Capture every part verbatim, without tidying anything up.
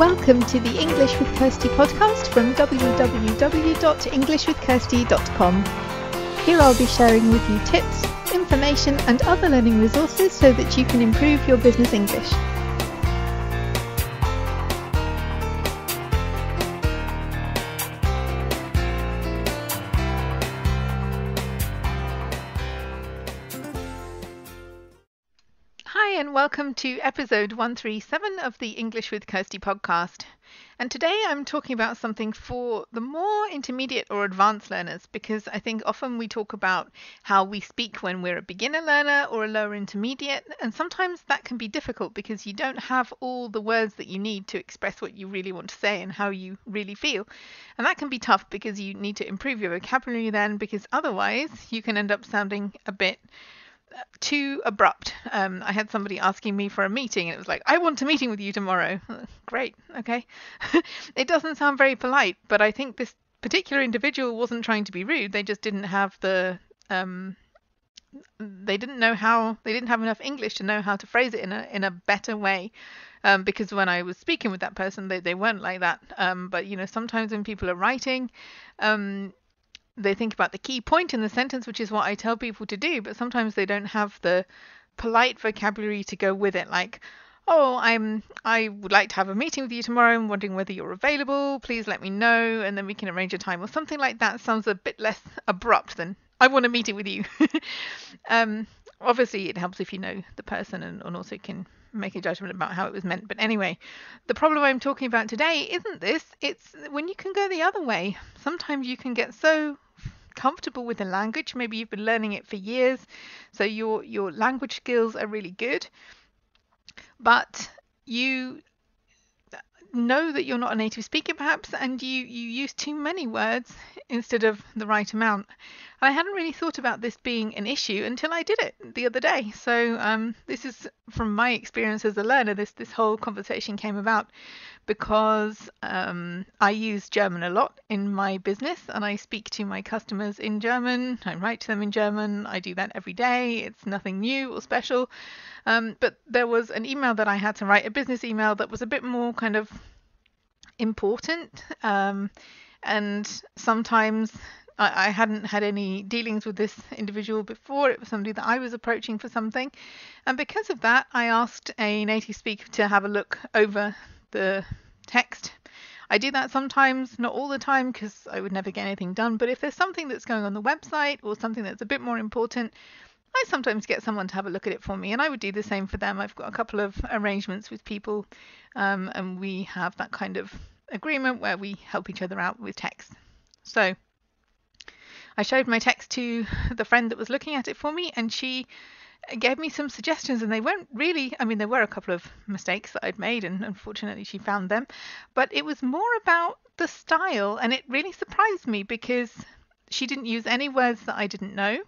Welcome to the English with Kirsty podcast from w w w dot english with kirsty dot com. Here I'll be sharing with you tips, information and other learning resources so that you can improve your business English. Hi and welcome to episode one thirty-seven of the English with Kirsty podcast. And today I'm talking about something for the more intermediate or advanced learners, because I think often we talk about how we speak when we're a beginner learner or a lower intermediate, and sometimes that can be difficult because you don't have all the words that you need to express what you really want to say and how you really feel. And that can be tough because you need to improve your vocabulary then, because otherwise you can end up sounding a bit too abrupt. Um, I had somebody asking me for a meeting and it was like, I want a meeting with you tomorrow. Great, okay. It doesn't sound very polite, but I think this particular individual wasn't trying to be rude. They just didn't have the, um, they didn't know how, they didn't have enough English to know how to phrase it in a in a better way. Um, because when I was speaking with that person, they, they weren't like that. Um, but, you know, sometimes when people are writing, um, they think about the key point in the sentence, which is what I tell people to do, but sometimes they don't have the polite vocabulary to go with it, like, oh, I'm I would like to have a meeting with you tomorrow. I'm wondering whether you're available. Please let me know, and then we can arrange a time, or something like that. Sounds a bit less abrupt than I want a meeting with you. um, obviously, it helps if you know the person and, and also can make a judgment about how it was meant. But anyway, the problem I'm talking about today isn't this. It's when you can go the other way. Sometimes you can get so comfortable with the language. Maybe you've been learning it for years, so your your language skills are really good, but you know that you're not a native speaker perhaps, and you you use too many words instead of the right amount. And I hadn't really thought about this being an issue until I did it the other day. So um, this is from my experience as a learner. This this whole conversation came about because um, I use German a lot in my business, and I speak to my customers in German. I write to them in German. I do that every day. It's nothing new or special. Um, but there was an email that I had to write, a business email that was a bit more kind of important, um, and sometimes I, I hadn't had any dealings with this individual before. It was somebody that I was approaching for something, and because of that I asked a native speaker to have a look over the text. I do that sometimes, not all the time, because I would never get anything done, but if there's something that's going on the website or something that's a bit more important, I sometimes get someone to have a look at it for me, and I would do the same for them. I've got a couple of arrangements with people, um, and we have that kind of agreement where we help each other out with text. So I showed my text to the friend that was looking at it for me, and she gave me some suggestions, and they weren't really, I mean, there were a couple of mistakes that I'd made, and unfortunately she found them, but it was more about the style, and it really surprised me because she didn't use any words that I didn't know.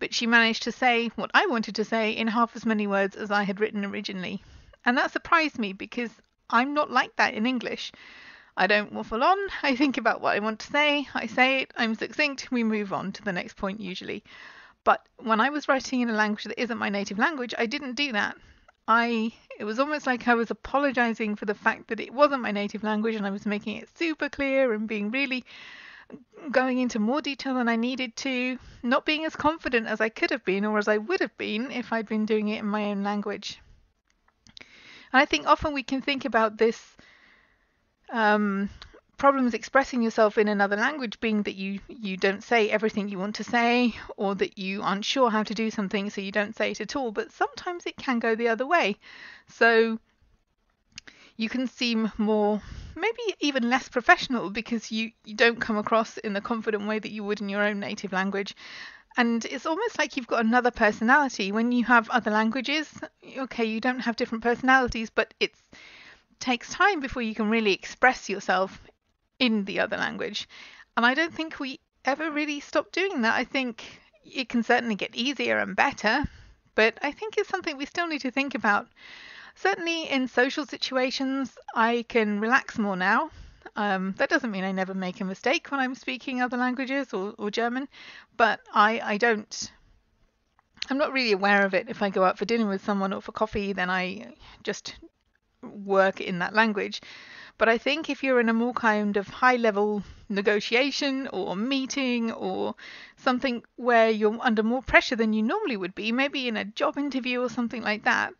But she managed to say what I wanted to say in half as many words as I had written originally. And that surprised me because I'm not like that in English. I don't waffle on. I think about what I want to say. I say it. I'm succinct. We move on to the next point usually. But when I was writing in a language that isn't my native language, I didn't do that. I, it was almost like I was apologizing for the fact that it wasn't my native language, and I was making it super clear and being really going into more detail than I needed to, not being as confident as I could have been or as I would have been if I'd been doing it in my own language. And I think often we can think about this um, problems expressing yourself in another language being that you, you don't say everything you want to say, or that you aren't sure how to do something so you don't say it at all, but sometimes it can go the other way. So you can seem more, maybe even less professional, because you, you don't come across in the confident way that you would in your own native language. And it's almost like you've got another personality. When you have other languages, okay, you don't have different personalities, but it takes time before you can really express yourself in the other language. And I don't think we ever really stop doing that. I think it can certainly get easier and better, but I think it's something we still need to think about. Certainly in social situations, I can relax more now. Um, that doesn't mean I never make a mistake when I'm speaking other languages or, or German, but I, I don't, I'm not really aware of it. If I go out for dinner with someone or for coffee, then I just work in that language. But I think if you're in a more kind of high level negotiation or meeting or something where you're under more pressure than you normally would be, maybe in a job interview or something like that,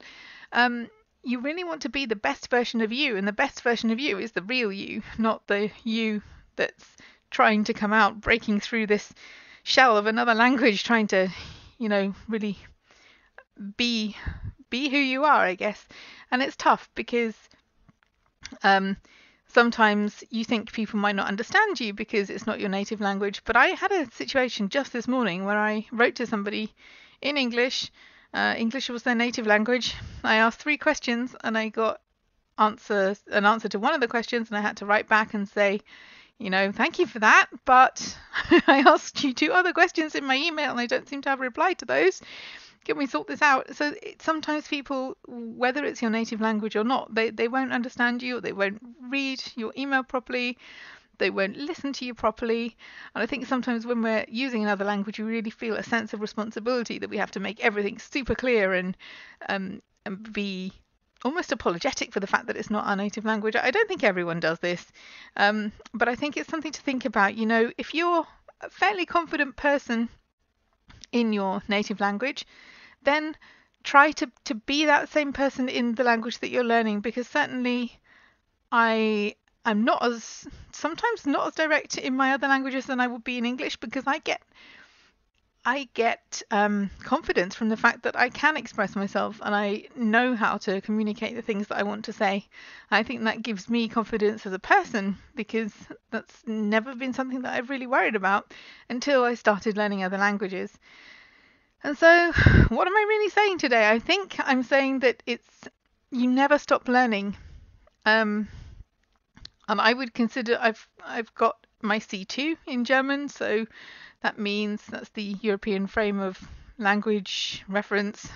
um, you really want to be the best version of you. And the best version of you is the real you, not the you that's trying to come out, breaking through this shell of another language, trying to, you know, really be be who you are, I guess. And it's tough because um, sometimes you think people might not understand you because it's not your native language. But I had a situation just this morning where I wrote to somebody in English. Uh, English was their native language. I asked three questions and I got answer, an answer to one of the questions, and I had to write back and say, you know, thank you for that, but I asked you two other questions in my email and I don't seem to have a reply to those. Can we sort this out? So it, sometimes people, whether it's your native language or not, they, they won't understand you, or they won't read your email properly, they won't listen to you properly. And I think sometimes when we're using another language, you really feel a sense of responsibility that we have to make everything super clear and um, and be almost apologetic for the fact that it's not our native language. I don't think everyone does this, um, but I think it's something to think about. You know, if you're a fairly confident person in your native language, then try to, to be that same person in the language that you're learning, because certainly I am not as, sometimes not as direct in my other languages than I would be in English, because I get I get um, confidence from the fact that I can express myself and I know how to communicate the things that I want to say. I think that gives me confidence as a person, because that's never been something that I've really worried about until I started learning other languages. And so what am I really saying today? I think I'm saying that it's you never stop learning. Um, and I would consider I've I've got my C two in German, so that means that's the European Frame of Language Reference.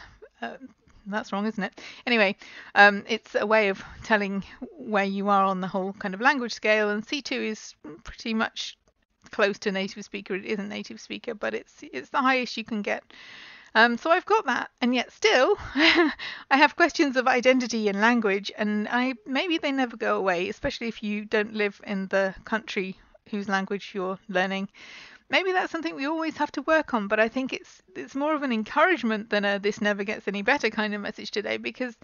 Uh, that's wrong, isn't it? Anyway, um, it's a way of telling where you are on the whole kind of language scale. And C two is pretty much close to native speaker. It isn't native speaker, but it's it's the highest you can get. Um, so I've got that, and yet still I have questions of identity and language, and I maybe they never go away, especially if you don't live in the country whose language you're learning. Maybe that's something we always have to work on, but I think it's it's more of an encouragement than a this never gets any better kind of message today, because,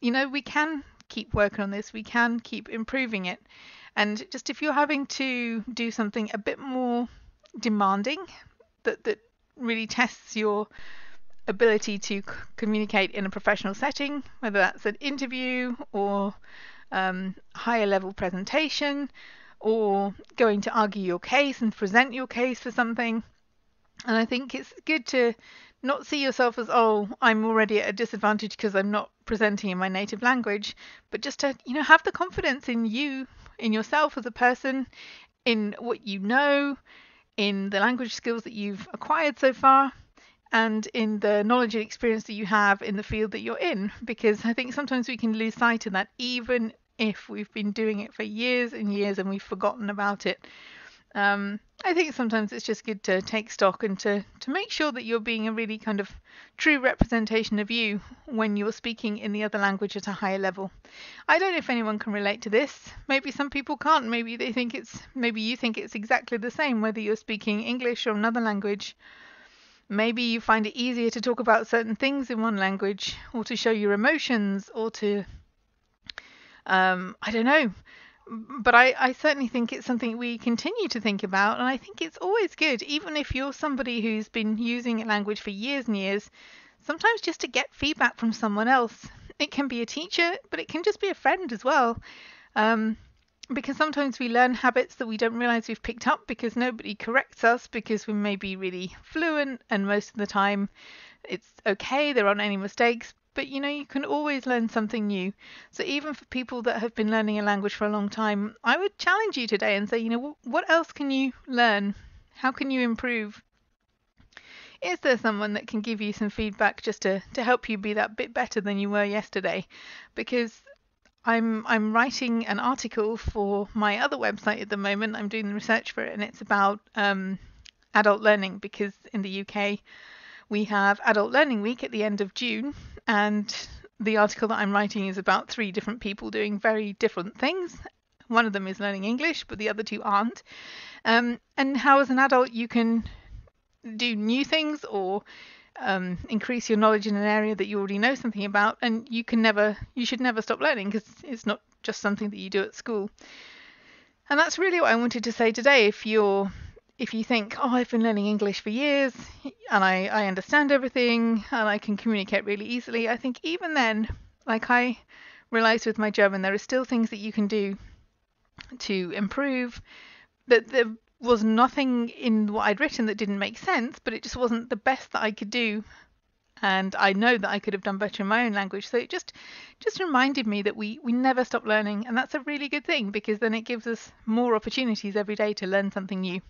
you know, we can keep working on this, we can keep improving it. And just if you're having to do something a bit more demanding, that, that really tests your ability to communicate in a professional setting, whether that's an interview or um, higher level presentation, or going to argue your case and present your case for something. And I think it's good to not see yourself as, oh, I'm already at a disadvantage because I'm not presenting in my native language, but just to, you know, have the confidence in you, in yourself as a person, in what you know, in the language skills that you've acquired so far, and in the knowledge and experience that you have in the field that you're in. Because I think sometimes we can lose sight of that, even if we've been doing it for years and years and we've forgotten about it. Um, I think sometimes it's just good to take stock and to, to make sure that you're being a really kind of true representation of you when you're speaking in the other language at a higher level. I don't know if anyone can relate to this. Maybe some people can't. Maybe they think it's, maybe you think it's exactly the same whether you're speaking English or another language. Maybe you find it easier to talk about certain things in one language, or to show your emotions, or to Um, I don't know, but I, I certainly think it's something we continue to think about. And I think it's always good, even if you're somebody who's been using a language for years and years, sometimes just to get feedback from someone else. It can be a teacher, but it can just be a friend as well, um, because sometimes we learn habits that we don't realize we've picked up because nobody corrects us, because we may be really fluent and most of the time it's okay, there aren't any mistakes. But, you know, you can always learn something new. So even for people that have been learning a language for a long time, I would challenge you today and say, you know, what else can you learn? How can you improve? Is there someone that can give you some feedback just to, to help you be that bit better than you were yesterday? Because I'm I'm writing an article for my other website at the moment. I'm doing the research for it, and it's about um, adult learning, because in the U K, we have Adult Learning Week at the end of June, and the article that I'm writing is about three different people doing very different things One of them is learning English, but the other two aren't. Um, and how as an adult you can do new things or um, increase your knowledge in an area that you already know something about. And you can never, you should never stop learning, because it's not just something that you do at school. And that's really what I wanted to say today. If you're, if you think, oh, I've been learning English for years and I, I understand everything and I can communicate really easily, I think even then, like I realized with my German, there are still things that you can do to improve. That there was nothing in what I'd written that didn't make sense, but it just wasn't the best that I could do. And I know that I could have done better in my own language. So it just just reminded me that we, we never stop learning. And that's a really good thing, because then it gives us more opportunities every day to learn something new.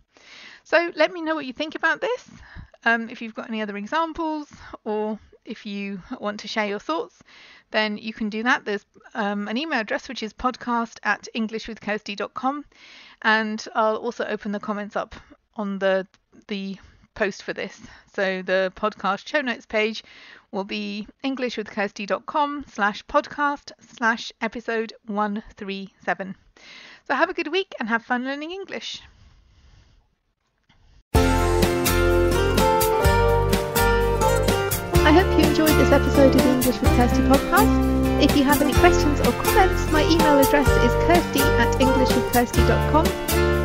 So let me know what you think about this. Um, if you've got any other examples, or if you want to share your thoughts, then you can do that. There's um, an email address, which is podcast at english with kirsty dot com. And I'll also open the comments up on the the post for this. So the podcast show notes page will be englishwithkirsty dot com slash podcast slash episode one three seven. So have a good week and have fun learning English. I hope you enjoyed this episode of the English with Kirsty podcast. If you have any questions or comments, my email address is kirsty at english with kirsty dot com,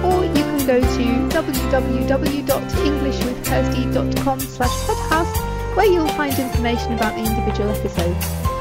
or you can go to w w w dot english with kirsty dot com slash podcast, where you'll find information about the individual episodes.